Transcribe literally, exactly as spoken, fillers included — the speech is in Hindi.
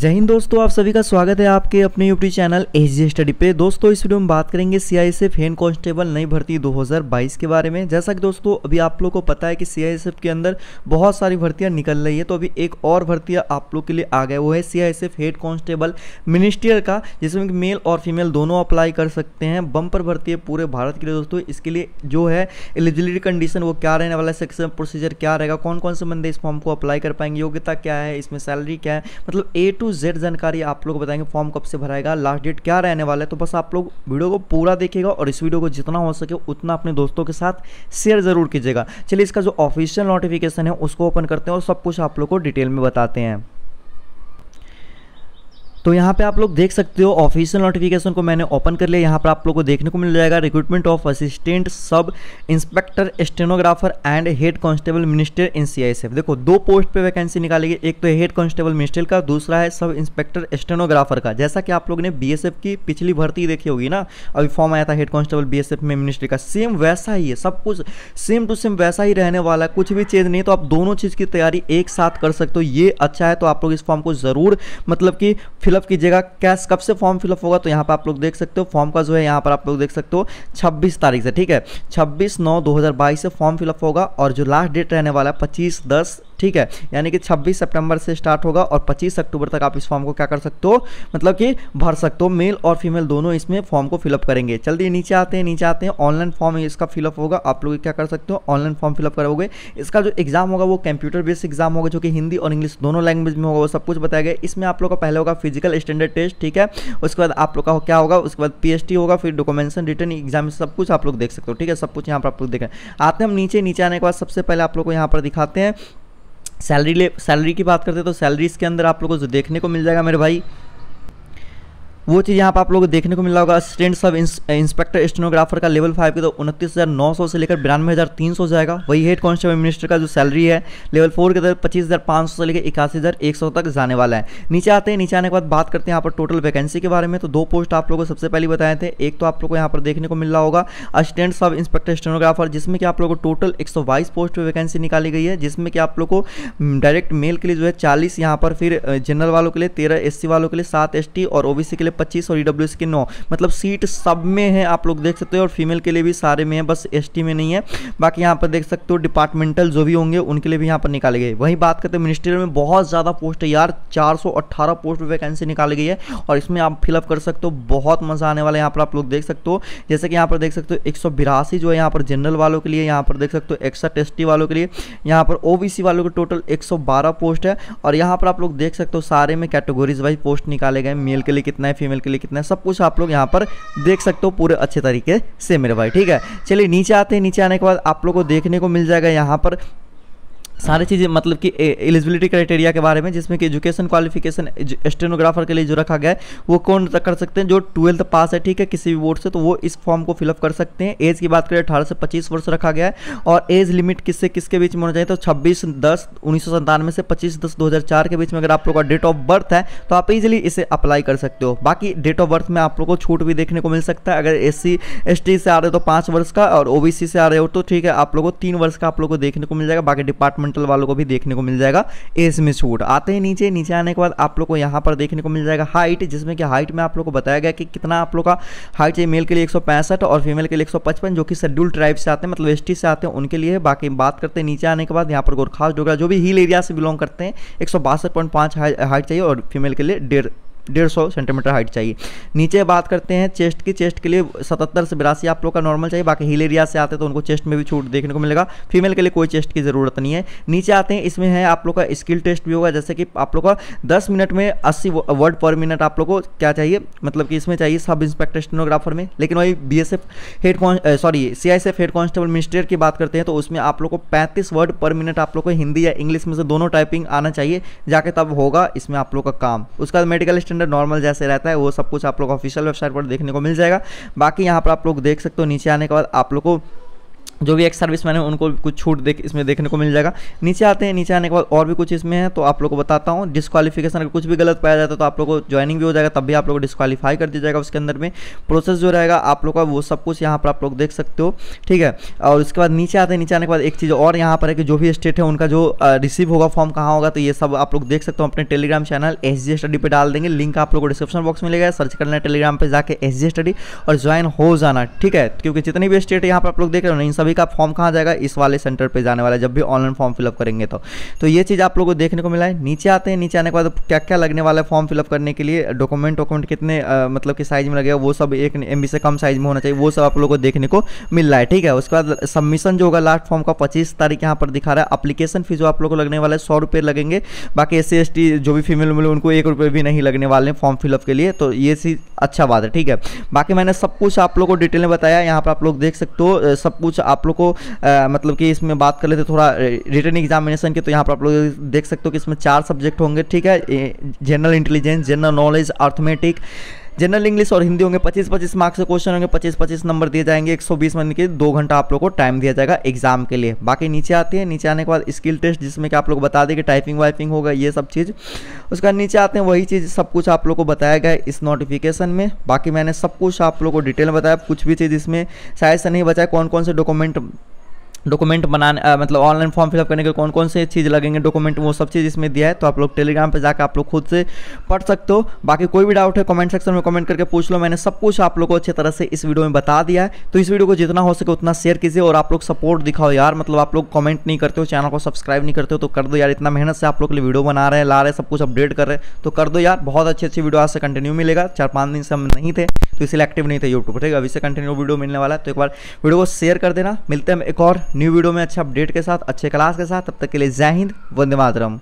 जय हिंद दोस्तों, आप सभी का स्वागत है आपके अपने YouTube channel S G study पे। दोस्तों इस वीडियो में बात करेंगे सीआईएसएफ हैंड कांस्टेबल नई भर्ती दो हज़ार बाईस के बारे में। जैसा कि दोस्तों अभी आप लोगों को पता है कि सीआईएसएफ के अंदर बहुत सारी भर्तियां निकल रही है, तो अभी एक और भर्ती आप लोग के लिए आ गए, वो है सीआईएसएफ हेड कांस्टेबल मिनिस्ट्रियल का, जिसमें मेल और फीमेल दोनों अप्लाई कर सकते हैं। बम्पर भर्ती है पूरे भारत के लिए दोस्तों। इसके लिए जो है एलिजिबिलिटी कंडीशन वो क्या रहने वाला है, सिलेक्शन प्रोसीजर क्या रहेगा, कौन कौन से बंदे इस फॉर्म को अप्लाई कर पाएंगे, योग्यता क्या है, इसमें सैलरी क्या है, मतलब ए टू जेड जानकारी आप लोग बताएंगे। फॉर्म कब से भराएगा, लास्ट डेट क्या रहने वाला है, तो बस आप लोग वीडियो को पूरा देखिएगा और इस वीडियो को जितना हो सके उतना अपने दोस्तों के साथ शेयर जरूर कीजिएगा। चलिए इसका जो ऑफिशियल नोटिफिकेशन है उसको ओपन करते हैं और सब कुछ आप लोग को डिटेल में बताते हैं। तो यहाँ पे आप लोग देख सकते हो ऑफिशियल नोटिफिकेशन को मैंने ओपन कर लिया। यहाँ पर आप लोग को देखने को मिल जाएगा recruitment of assistant sub inspector stenographer and head constable minister in CISF. देखो दो पोस्ट पे वैकेंसी निकालेगी, एक तो हेड कांस्टेबल मिनिस्टर का, दूसरा है सब इंस्पेक्टर स्टेनोग्राफर का। जैसा कि आप लोग ने बीएसएफ की पिछली भर्ती देखी होगी ना, अभी फॉर्म आया था हेड कांस्टेबल बीएसएफ में मिनिस्ट्री का, सेम वैसा ही है, सब कुछ सेम टू सेम वैसा ही रहने वाला है, कुछ भी चेंज नहीं। तो आप दोनों चीज़ की तैयारी एक साथ कर सकते हो, ये अच्छा है। तो आप लोग इस फॉर्म को ज़रूर मतलब कि फिलअप कीजिएगा। कैश कब से फॉर्म फिलअप होगा, तो यहाँ पर आप लोग देख सकते हो फॉर्म का जो है यहाँ पर आप लोग देख सकते हो छब्बीस तारीख से, ठीक है, छब्बीस नौ दो हज़ार बाईस से फॉर्म फिलअप होगा और जो लास्ट डेट रहने वाला है पच्चीस दस, ठीक है, यानी कि छब्बीस सितंबर से स्टार्ट होगा और पच्चीस अक्टूबर तक आप इस फॉर्म को क्या कर सकते हो, मतलब कि भर सकते हो। मेल और फीमेल दोनों इसमें फॉर्म को फिलअप करेंगे। जल्दी नीचे आते हैं, नीचे आते हैं ऑनलाइन फॉर्म इसका फिलअप होगा। आप लोग क्या कर सकते हो, ऑनलाइन फॉर्म फिलअप करोगे। इसका जो एग्जाम होगा वो कंप्यूटर बेस्ड एग्जाम होगा, जो कि हिंदी और इंग्लिश दोनों लैंग्वेज में होगा, वो सब कुछ बताया गया। इसमें आप लोग का पहले होगा फिजिकल स्टैंडर्ड टेस्ट, ठीक है, उसके बाद आप लोग का क्या होगा, उसके बाद पी एस टी होगा, फिर डॉक्यूमेंटेशन रिटर्न एग्जाम, सब कुछ आप लोग देख सकते हो, ठीक है, सब कुछ यहाँ पर आप लोग देखें। आते हैं हम नीचे, नीचे आने के बाद सबसे पहले आप लोग को यहाँ पर दिखाते हैं सैलरी ले सैलरी की बात करते हैं। तो सैलरीज के अंदर आप लोगों को जो देखने को मिल जाएगा मेरे भाई, वो चीज़ यहाँ पर आप लोगों को देखने को मिला होगा। असिस्टेंट सब इंस्पेक्टर स्टेनोग्राफर का लेवल फाइव के तो उनतीस हज़ार नौ सौ से लेकर बिरानवे हज़ार तीन सौ जाएगा। वही हेड कांस्टेबल मिनिस्टर का जो सैलरी है लेवल फोर के तहत पच्चीस हज़ार पाँच सौ से लेकर इक्यासी हज़ार एक सौ तक जाने वाला है। नीचे आते हैं, नीचे आने के बाद बात करते हैं यहाँ पर टोटल वैकेंसी के बारे में। तो दो पोस्ट आप लोगों को सबसे पहले बताए थे, एक तो आप लोग को यहाँ पर देखने को मिला होगा असिस्टेंट सब इंस्पेक्टर स्टेनोग्राफर, जिसमें कि आप लोग को टोटल एक सौ बाईस पोस्ट पर वैकेंसी निकाली गई है, जिसमें कि आप लोग को डायरेक्ट मेल के लिए जो है चालीस, यहाँ पर फिर जनरल वालों के लिए तेरह, एस सी वालों के लिए सात, एस टी और ओ बी सी के लिए पच्चीस और ईडब्ल्यूएस के नौ, मतलब सीट सब में है आप लोग देख सकते हो, और फीमेल के लिए भी सारे में है, बस एसटी में नहीं है। बाकी यहाँ पर देख सकते हो डिपार्टमेंटल जो भी होंगे उनके लिए भी यहाँ पर निकाले गए। वहीं बात करते हैं मिनिस्ट्रियल में, बहुत ज़्यादा पोस्ट है यार, चार सौ अट्ठारह पोस्ट वैकेंसी निकाली गई है और इसमें आप फिलअप कर सकते हो, बहुत मजा आने वाला है। यहाँ पर आप लोग देख सकते हो, जैसे कि यहाँ पर देख सकते हो एक सौ बिरासी जो है यहाँ पर जनरल वालों के लिए, यहाँ पर देख सकते हो इकसठ एसटी वालों के लिए, यहाँ पर ओबीसी वालों के टोटल एक सौ बारह पोस्ट है। और यहाँ पर आप लोग देख सकते हो सारे में कैटेगोरीज वाइज पोस्ट निकाले गए, मेल के लिए कितना है, फीमेल के लिए कितना है, सब कुछ आप लोग यहाँ पर देख सकते हो पूरे अच्छे तरीके से मेरे भाई, ठीक है। चलिए नीचे आते हैं, नीचे आने के बाद आप लोग को देखने को मिल जाएगा यहाँ पर सारी चीज़ें, मतलब कि एलिजिबिलिटी क्राइटेरिया के बारे में, जिसमें कि एजुकेशन क्वालिफिकेशन स्टेनोग्राफर के लिए जो रखा गया है वो कौन कर सकते हैं, जो ट्वेल्थ पास है, ठीक है, किसी भी बोर्ड से, तो वो इस फॉर्म को फिलअप कर सकते हैं। एज की बात करें अठारह से पच्चीस वर्ष रखा गया है और एज लिमिट किससे किसके बीच में होना चाहिए, तो छब्बीस दस उन्नीस सौ सत्तानवे से पच्चीस दस दो हज़ार चार के बीच में अगर आप लोग का डेट ऑफ बर्थ है तो आप इजिली इसे अप्लाई कर सकते हो। बाकी डेट ऑफ बर्थ में आप लोग को छूट भी देखने को मिल सकता है, अगर एस सी एस टी से आ रहे हो तो पाँच वर्ष का, और ओ बी सी से आ रहे हो तो ठीक है आप लोग को तीन वर्ष का आप लोग को देखने को मिल जाएगा। बाकी डिपार्टमेंट वालों को भी देखने को मिल जाएगा एज में छूट। आते हैं नीचे, नीचे आने के बाद आप लोग को यहाँ पर देखने को मिल जाएगा हाइट, जिसमें कि हाइट में आप लोग को बताया गया कि कितना आप लोग का हाइट चाहिए। मेल के लिए एक सौ पैंसठ और फीमेल के लिए एक सौ पचपन, जो कि शेड्यूल ट्राइब से आते हैं, मतलब एसटी से आते हैं, उनके लिए। बाकी बात करते हैं नीचे आने के बाद यहाँ पर गोरखास डोगरा जो भी हिल एरिया से बिलोंग करते हैं एक सौ बासठ पॉइंट पाँच हाइट चाहिए और फीमेल के लिए डेढ़ डेढ़ सौ सेंटीमीटर हाइट चाहिए। नीचे बात करते हैं चेस्ट की, चेस्ट के लिए सतहत्तर से बिरासी आप लोग का नॉर्मल चाहिए। बाकी हिल एरिया से आते हैं तो उनको चेस्ट में भी छूट देखने को मिलेगा, फीमेल के लिए कोई चेस्ट की ज़रूरत नहीं है। नीचे आते हैं, इसमें है आप लोग का स्किल टेस्ट भी होगा, जैसे कि आप लोग का दस मिनट में अस्सी वर्ड पर मिनट आप लोग को क्या चाहिए, मतलब कि इसमें चाहिए सब इंस्पेक्टर स्टेनोग्राफर में। लेकिन वही B S F head sorry C I S F head constable minister की बात करते हैं तो उसमें आप लोग को पैंतीस वर्ड पर मिनट आप लोग को हिंदी या इंग्लिश में से दोनों टाइपिंग आना चाहिए, जाके तब होगा इसमें आप लोग का काम। उसका मेडिकल नॉर्मल जैसे रहता है वो सब कुछ आप लोग ऑफिशियल वेबसाइट पर देखने को मिल जाएगा। बाकी यहाँ पर आप लोग देख सकते हो, नीचे आने के बाद आप लोग को जो भी एक्स सर्विस मैन है उनको कुछ छूट देख इसमें देखने को मिल जाएगा। नीचे आते हैं, नीचे आने के बाद और भी कुछ इसमें है तो आप लोग को बताता हूँ। डिस्क्वालिफिकेशन अगर कुछ भी गलत पाया जाता है तो आप लोग को ज्वाइनिंग भी हो जाएगा, तब भी आप लोग को डिस्क्वालीफाई कर दिया जाएगा। उसके अंदर में प्रोसेस जो रहेगा आप लोग का वो सब कुछ यहाँ पर आप लोग देख सकते हो, ठीक है। और उसके बाद नीचे आते हैं, नीचे आने के बाद एक चीज़ और यहाँ पर है कि जो भी स्टेट है उनका जो रिसीव होगा फॉर्म कहाँ होगा, तो ये सब आप लोग देख सकते हो। अपने Telegram channel S G study पर डाल देंगे, लिंक आप लोग को डिस्क्रिप्शन बॉक्स में मिलेगा। सर्च करना टेलीग्राम पर जाकर एस जी स्टडी और ज्वाइन हो जाना, ठीक है। क्योंकि जितनी भी स्टेट यहाँ पर आप लोग देख रहे हो ना, सभी का फॉर्म कहाँ जाएगा, इस वाले सेंटर पे जाने वाला है जब भी ऑनलाइन फॉर्म फिलअप करेंगे। तो तो ये चीज़ आप लोगों को देखने को मिला है। नीचे आते हैं, नीचे आने के बाद क्या क्या लगने वाला है फॉर्म फिलअप करने के लिए, डॉक्यूमेंट डॉक्यूमेंट कितने आ, मतलब कि साइज में लगेगा वो सब एक एमबी से कम साइज में होना चाहिए, वो सब आप लोगों को देखने को मिल रहा है, ठीक है। उसके बाद सबमिशन जो होगा लास्ट फॉर्म का पच्चीस तारीख यहाँ पर दिखा रहा है। अपलीकेशन फीस जो आप लोग को लगने वाला है सौ रुपये लगेंगे। बाकी एस सी एस टी जो भी फीमेल मिले उनको एक रुपये भी नहीं लगने वाले हैं फॉर्म फिलअप के लिए, तो ये चीज़ अच्छा बात है, ठीक है। बाकी मैंने सब कुछ आप लोग को डिटेल में बताया, यहाँ पर आप लोग देख सकते हो सब कुछ आप लोग को आ, मतलब कि इसमें बात कर लेते थोड़ा रिटन एग्जामिनेशन की। तो यहाँ पर आप लोग देख सकते हो कि इसमें चार सब्जेक्ट होंगे, ठीक है। General intelligence, general knowledge, arithmetic, general English और हिंदी होंगे। पच्चीस पच्चीस मार्क्स के क्वेश्चन होंगे, पच्चीस पच्चीस नंबर दिए जाएंगे। एक सौ बीस मिनट के दो घंटा आप लोग को टाइम दिया जाएगा एग्जाम के लिए। बाकी नीचे आते हैं, नीचे आने के बाद स्किल टेस्ट जिसमें कि आप लोग बता दें कि टाइपिंग वाइपिंग होगा, ये सब चीज़। उसके बाद नीचे आते हैं, वही चीज़ सब कुछ आप लोग को बताया गया इस नोटिफिकेशन में। बाकी मैंने सब कुछ आप लोग को डिटेल में बताया, कुछ भी चीज़ इसमें शायद से नहीं बताया। कौन कौन से डॉक्यूमेंट डॉक्यूमेंट बनाने आ, मतलब ऑनलाइन फॉर्म फिलअप करने के कौन कौन से चीज़ लगेंगे डॉक्यूमेंट, वो सब चीज़ इसमें दिया है। तो आप लोग टेलीग्राम पे जाकर आप लोग खुद से पढ़ सकते हो। बाकी कोई भी डाउट है कमेंट सेक्शन में कमेंट करके पूछ लो। मैंने सब कुछ आप लोग को अच्छे तरह से इस वीडियो में बता दिया है। तो इस वीडियो को जितना हो सके उतना शेयर कीजिए और आप लोग सपोर्ट दिखाओ यार। मतलब आप लोग कमेंट नहीं करते हो, चैनल को सब्सक्राइब नहीं करते हो, तो कर दो यार। इतना मेहनत से आप लोग के लिए वीडियो बना रहे हैं, ला रहे हैं, सब कुछ अपडेट कर रहे हैं, तो कर दो यार। बहुत अच्छी अच्छी वीडियो आज से कंटिन्यू मिलेगा। चार पाँच दिन से हम नहीं थे तो इसलिए एक्टिव नहीं थे यूट्यूब, ठीक है। अभी से कंटिन्यू वीडियो मिलने वाला है, तो एक बार वीडियो को शेयर कर देना। मिलते हैं हम एक और न्यू वीडियो में अच्छे अपडेट के साथ, अच्छे क्लास के साथ। तब तक के लिए जय हिंद, वंदे मातरम।